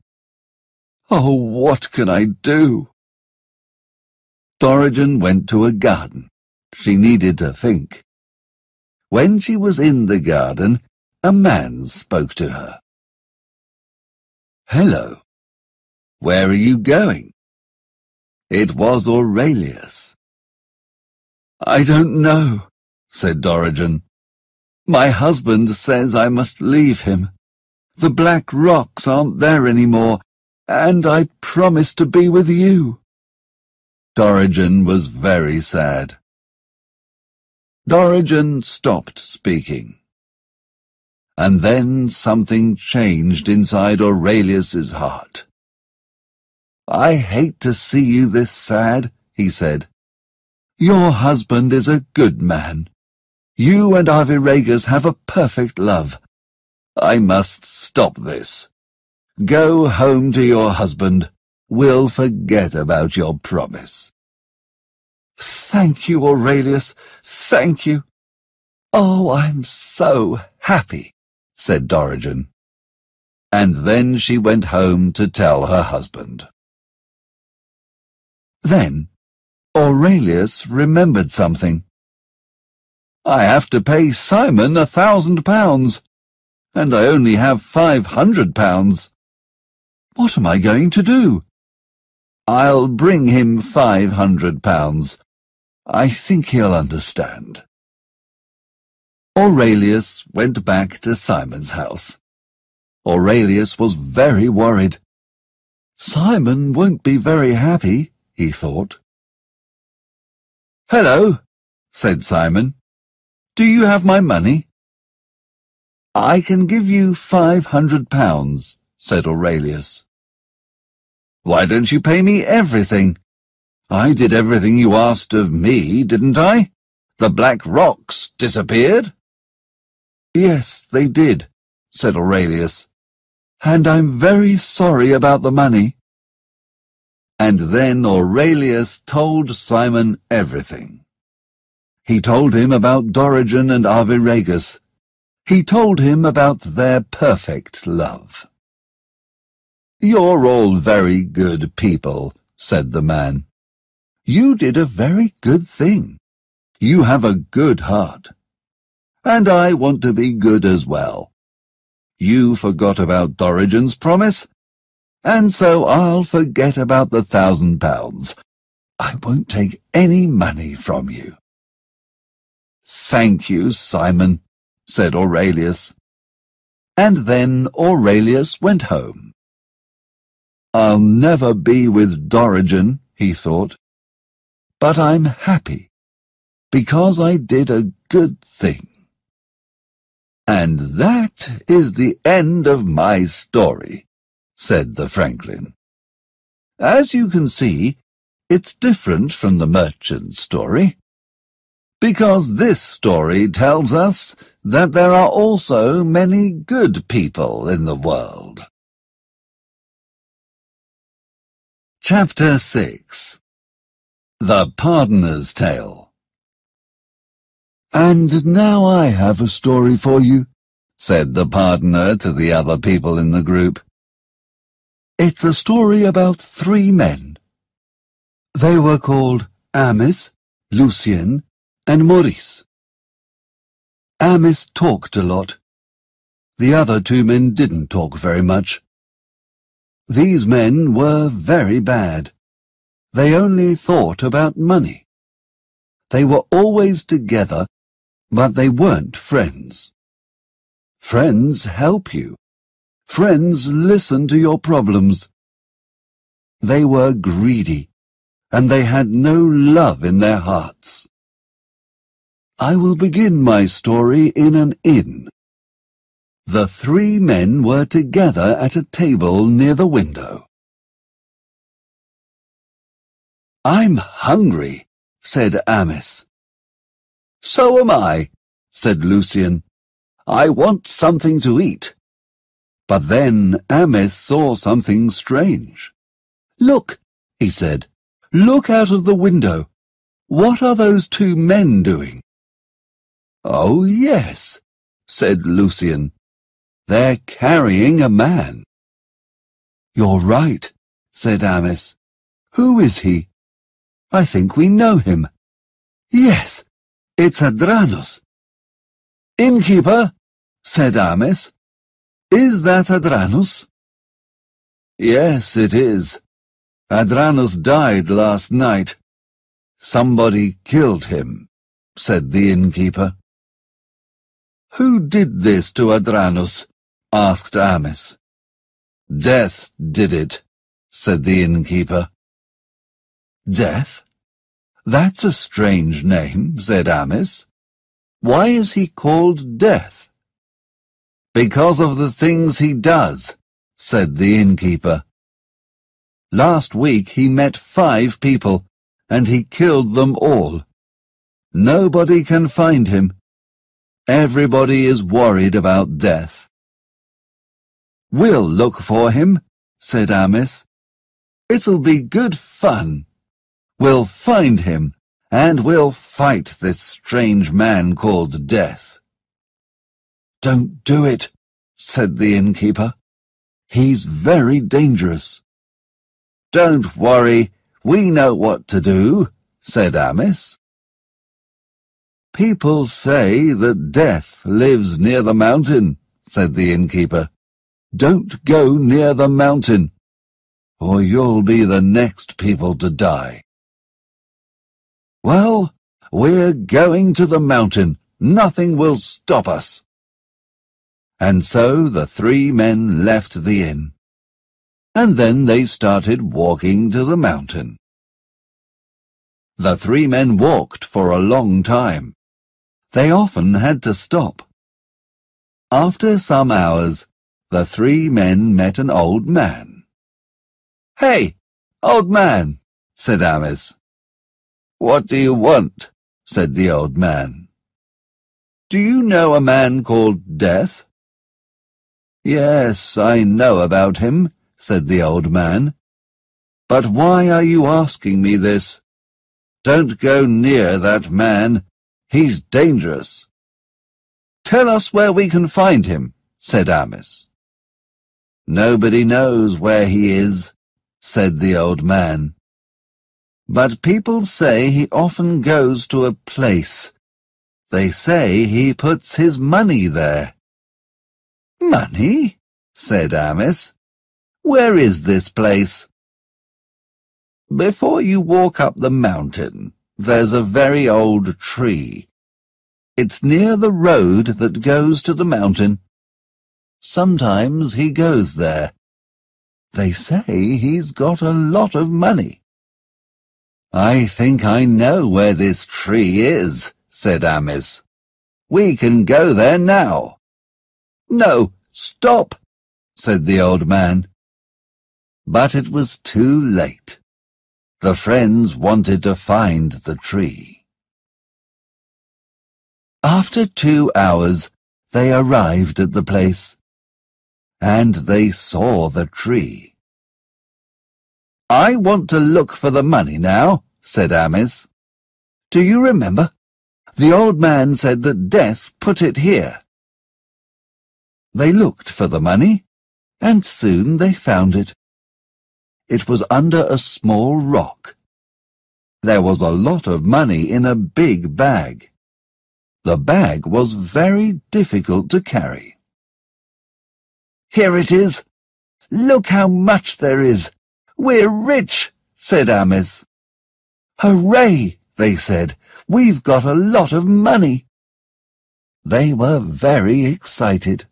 Oh, what can I do? Dorigen went to a garden. She needed to think. When she was in the garden, a man spoke to her. Hello. Where are you going? It was Aurelius. I don't know, said Dorigen. My husband says I must leave him. The black rocks aren't there anymore, and I promised to be with you. Dorigen was very sad. Dorigen stopped speaking. And then something changed inside Aurelius's heart. I hate to see you this sad, he said. Your husband is a good man. You and Arviragus have a perfect love. I must stop this. Go home to your husband. We'll forget about your promise. Thank you, Aurelius, thank you. Oh, I'm so happy, said Dorigen. And then she went home to tell her husband. Then Aurelius remembered something. I have to pay Simon a thousand pounds, and I only have five hundred pounds. What am I going to do? I'll bring him five hundred pounds. I think he'll understand. Aurelius went back to Simon's house. Aurelius was very worried. Simon won't be very happy, he thought. Hello, said Simon. Do you have my money? I can give you five hundred pounds, said Aurelius. Why don't you pay me everything? I did everything you asked of me, didn't I? The black rocks disappeared? Yes, they did, said Aurelius, and I'm very sorry about the money. And then Aurelius told Simon everything. He told him about Dorigen and Arviragus. He told him about their perfect love. You're all very good people, said the man. You did a very good thing. You have a good heart. And I want to be good as well. You forgot about Dorigen's promise, and so I'll forget about the thousand pounds. I won't take any money from you. Thank you, Simon, said Aurelius. And then Aurelius went home. I'll never be with Dorigen, he thought, but I'm happy, because I did a good thing. And that is the end of my story, said the Franklin. As you can see, it's different from the merchant's story, because this story tells us that there are also many good people in the world. Chapter six. The Pardoner's Tale. And now I have a story for you, said the pardoner to the other people in the group. It's a story about three men. They were called Amis, Lucian, and Maurice. Amis talked a lot. The other two men didn't talk very much. These men were very bad. They only thought about money. They were always together, but they weren't friends. Friends help you. Friends listen to your problems. They were greedy, and they had no love in their hearts. I will begin my story in an inn. The three men were together at a table near the window. I'm hungry, said Amis. So am I, said Lucian. I want something to eat. But then Amis saw something strange. Look, he said, look out of the window. What are those two men doing? Oh, yes, said Lucian. They're carrying a man. You're right, said Amis. Who is he? I think we know him. Yes, it's Adranus. Innkeeper, said Amis, is that Adranus? Yes, it is. Adranus died last night. Somebody killed him, said the innkeeper. Who did this to Adranus? Asked Amis. Death did it, said the innkeeper. Death? That's a strange name, said Amis. Why is he called Death? Because of the things he does, said the innkeeper. Last week he met five people, and he killed them all. Nobody can find him. Everybody is worried about Death. We'll look for him, said Amis. It'll be good fun. We'll find him and we'll fight this strange man called Death." "Don't do it," said the innkeeper. "He's very dangerous." "Don't worry, we know what to do," said Amis. "People say that Death lives near the mountain," said the innkeeper. "Don't go near the mountain, or you'll be the next people to die." "Well, we're going to the mountain. Nothing will stop us." And so the three men left the inn, and then they started walking to the mountain. The three men walked for a long time. They often had to stop. After some hours, the three men met an old man. "Hey, old man," said Amis. "What do you want?" said the old man. "Do you know a man called Death?" "Yes, I know about him," said the old man. "But why are you asking me this? Don't go near that man. He's dangerous." "Tell us where we can find him," said Amis. "Nobody knows where he is," said the old man. "But people say he often goes to a place. They say he puts his money there." "Money?" said Amis. "Where is this place?" "Before you walk up the mountain, there's a very old tree. It's near the road that goes to the mountain. Sometimes he goes there. They say he's got a lot of money." "I think I know where this tree is," said Amis. "We can go there now." "No, stop," said the old man. But it was too late. The friends wanted to find the tree. After two hours, they arrived at the place, and they saw the tree. "I want to look for the money now," said Amis. "Do you remember? The old man said that Death put it here." They looked for the money, and soon they found it. It was under a small rock. There was a lot of money in a big bag. The bag was very difficult to carry. "Here it is. Look how much there is. We're rich," said Amis. "Hooray," they said. "We've got a lot of money." They were very excited.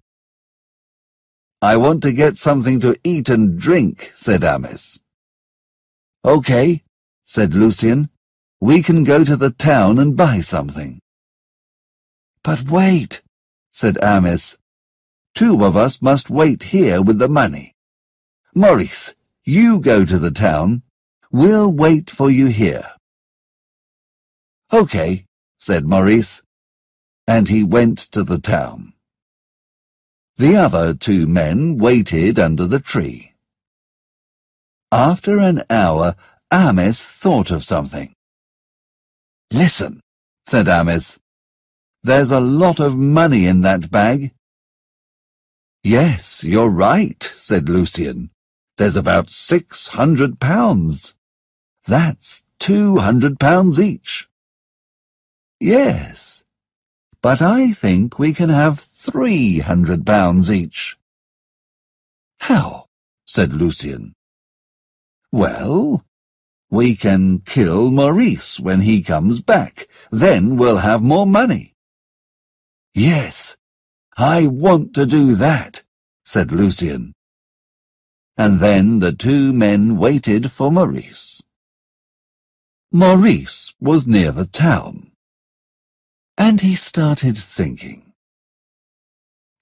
"I want to get something to eat and drink," said Amis. "Okay," said Lucian. "We can go to the town and buy something." "But wait," said Amis. "Two of us must wait here with the money. Maurice, you go to the town. We'll wait for you here." "Okay," said Maurice, and he went to the town. The other two men waited under the tree. After an hour, Amis thought of something. "Listen," said Amis. "There's a lot of money in that bag." "Yes, you're right," said Lucian. "There's about six hundred pounds. That's two hundred pounds each." "Yes, but I think we can have three hundred pounds each." "How?" said Lucian. "Well, we can kill Maurice when he comes back. Then we'll have more money." "Yes, I want to do that," said Lucian. And then the two men waited for Maurice. Maurice was near the town, and he started thinking.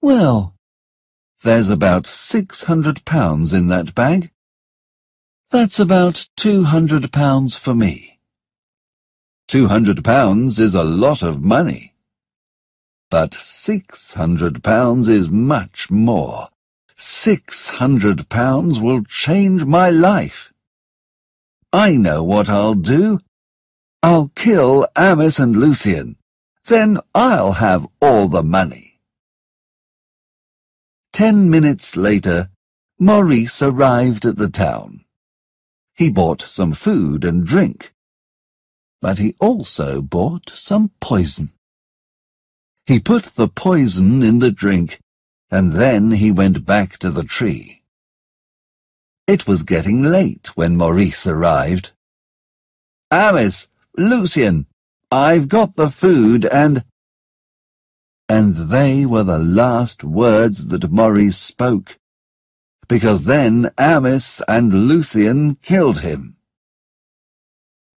"Well, there's about six hundred pounds in that bag. That's about two hundred pounds for me. Two hundred pounds is a lot of money. But six hundred pounds is much more. Six hundred pounds will change my life. I know what I'll do. I'll kill Amis and Lucian. Then I'll have all the money. Ten minutes later, Maurice arrived at the town. He bought some food and drink, but he also bought some poison. He put the poison in the drink, and then he went back to the tree. It was getting late when Maurice arrived. Amis, Lucian, I've got the food and... And they were the last words that Maurice spoke, because then Amis and Lucian killed him.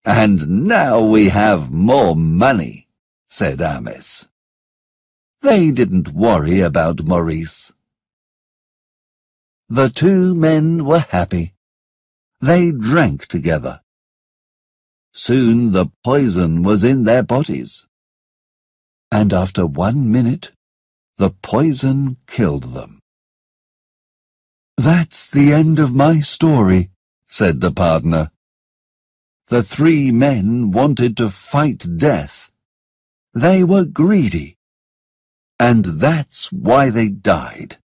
And now we have more money, said Amis. They didn't worry about Maurice. The two men were happy. They drank together. Soon the poison was in their bodies. And after one minute, the poison killed them. That's the end of my story, said the pardoner. The three men wanted to fight death. They were greedy. And that's why they died.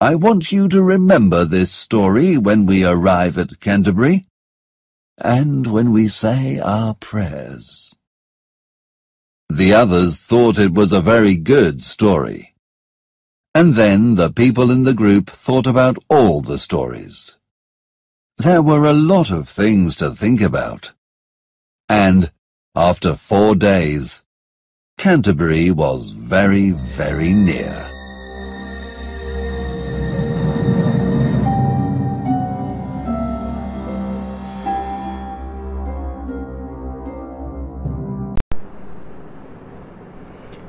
I want you to remember this story when we arrive at Canterbury, and when we say our prayers. The others thought it was a very good story. And then the people in the group thought about all the stories. There were a lot of things to think about. And, after four days, Canterbury was very, very near.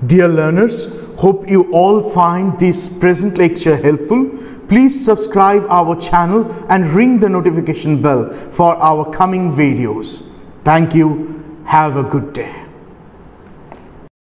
Dear learners, hope you all find this present lecture helpful. Please subscribe our channel and ring the notification bell for our coming videos. Thank you. Have a good day.